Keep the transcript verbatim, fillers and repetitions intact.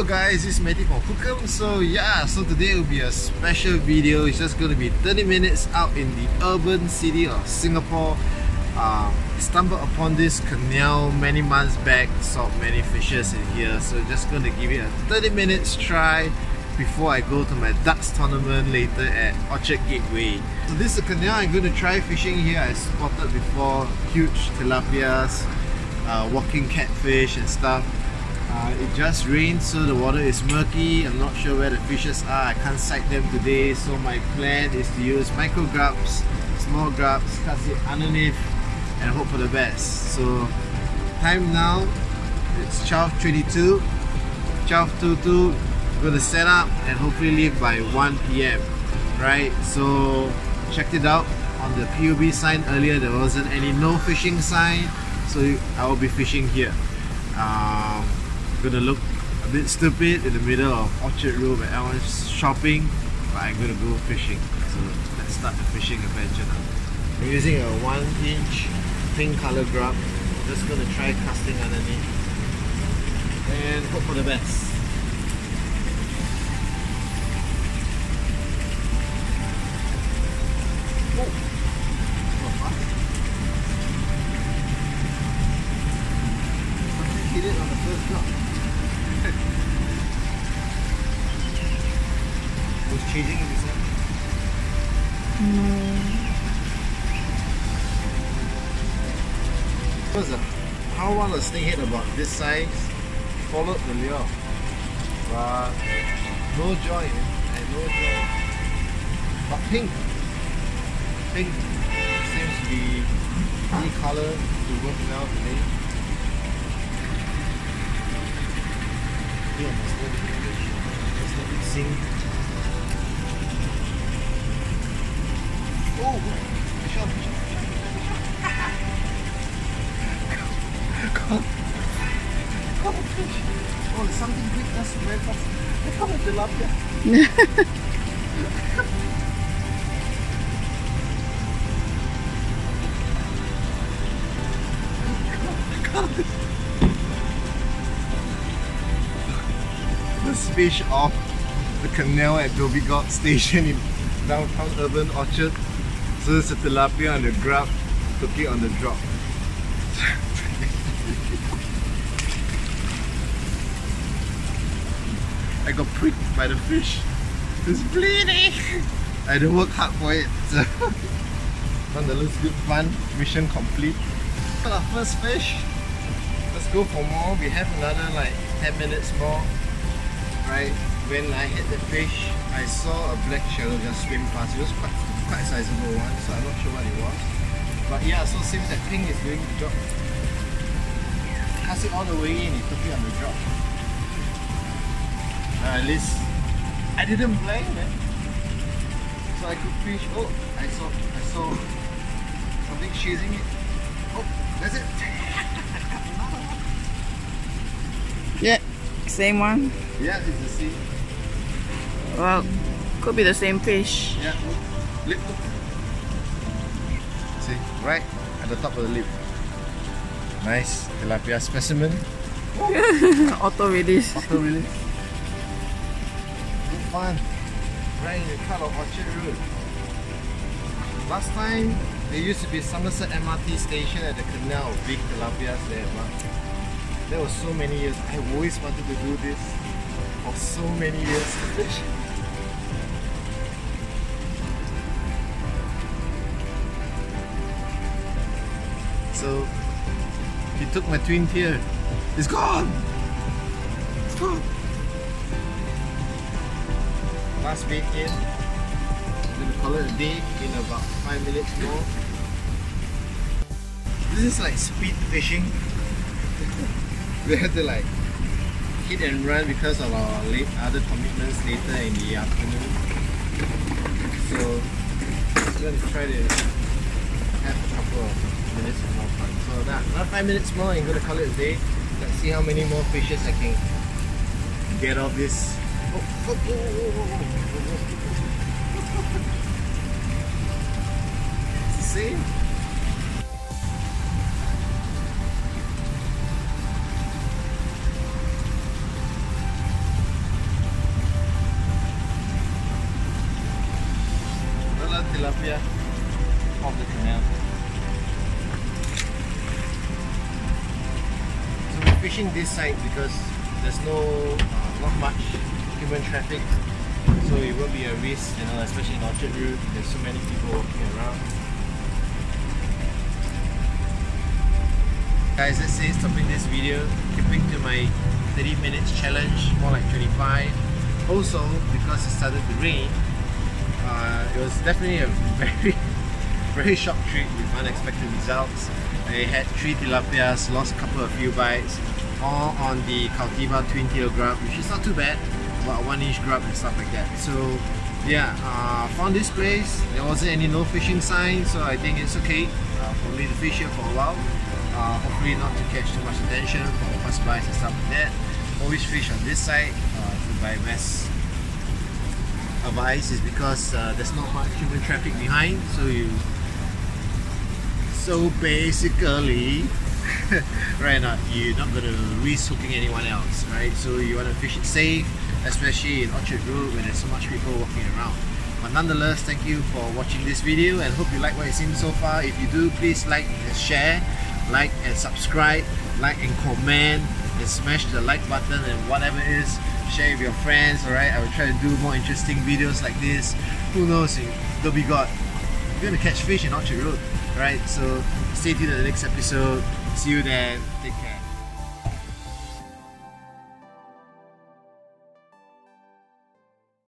Hello guys, it's Mathew from Hook'em. So yeah, so today will be a special video. It's just going to be thirty minutes out in the urban city of Singapore. Uh, stumbled upon this canal many months back, saw many fishes in here. So just going to give it a thirty minutes try before I go to my darts tournament later at Orchard Gateway. So this is a canal I'm going to try fishing here. I spotted before huge tilapias, uh, walking catfish and stuff. Uh, it just rained, so the water is murky. I'm not sure where the fishes are. I can't sight them today, so my plan is to use micro grubs, small grubs, cast it underneath and hope for the best. So time now, it's twelve twenty-two, twelve twenty-two, gonna set up and hopefully leave by one P M Right, so checked it out on the P U B sign earlier. There wasn't any no fishing sign, so I will be fishing here. Um, Gonna look a bit stupid in the middle of Orchard Road where everyone's shopping, but I'm gonna go fishing. So let's start the fishing adventure now. I'm using a one inch pink color grub. I'm just gonna try casting underneath and hope for the best. Oh. Hit it on the first drop. Was changing in this one? No. First, how long a snake hit about this size followed the lure, but no joy, and no joy. But pink, pink seems to be the color to work now today. Let's let it sink. Oh, fish on, fish on, fish on, fish on. Caught, caught a fish. Oh, there's something big that's very fast. I caught a tilapia. I caught a fish. Fish off the canal at Dhoby Ghaut station in downtown urban Orchard. So it's a tilapia on the grub, took it on the drop. I got pricked by the fish. It's bleeding. I didn't work hard for it. Nonetheless, good fun. Mission complete. Got our first fish. Let's go for more. We have another like ten minutes more. Right, when I hit the fish, I saw a black shadow just swim past. It was quite, quite a sizable one, so I'm not sure what it was. But yeah, so seems that pink is doing the job. Cast it all the way in, it took it on the drop. Uh, at least I didn't blank, man. So I could fish. Oh, I saw, I saw something chasing it. Oh, that's it. Yeah. Same one? Yeah, it's the same. Well, could be the same fish. Yeah, lip hook. See, right at the top of the lip. Nice tilapia specimen. Auto release. Auto release. Good fun. Right in the cut of Orchard Road. Last time, there used to be Somerset M R T station at the canal, big tilapias there, but there were so many years. I always wanted to do this for so many years. So he took my twin tier. It's gone! It's gone! Last bait in. I'm gonna call it a day in about five minutes more. This is like speed fishing. We had to like hit and run because of our late other commitments later in the afternoon. So I'm going to try to have a couple of minutes of more fun. So that another five minutes more, I'm going to call it a day. Let's see how many more fishes I can get off this. Oh, oh, oh, oh, oh, oh. It's the same. fishing this side because there's no uh, not much human traffic, so it won't be a risk, you know, especially in Orchard Road, there's so many people walking around. Guys, let's say stopping this video, keeping to my thirty minutes challenge, more like twenty-five. Also, because it started to rain, uh, it was definitely a very very short trip with unexpected results. I had three tilapias, lost a couple of few bites, all on the Cultiva twin-tail grub, which is not too bad, about one inch grub and stuff like that. So yeah, uh, found this place, there wasn't any no fishing sign, so I think it's okay uh, for me to fish here for a while. Uh, hopefully not to catch too much attention for first bites and stuff like that. Always fish on this side. Uh, my best advice is because uh, there's not much human traffic behind, so you so basically right now you're not going to risk hooking anyone else, right? So you want to fish it safe, especially in Orchard Road when there's so much people walking around. But nonetheless, thank you for watching this video and hope you like what you've seen so far. If you do, please like and share, like and subscribe, like and comment, and smash the like button and whatever it is. Share with your friends, alright? I will try to do more interesting videos like this. Who knows, in Dhoby Ghaut, you're gonna catch fish in Orchard Road, alright? So stay tuned to the next episode. See you then. Take care.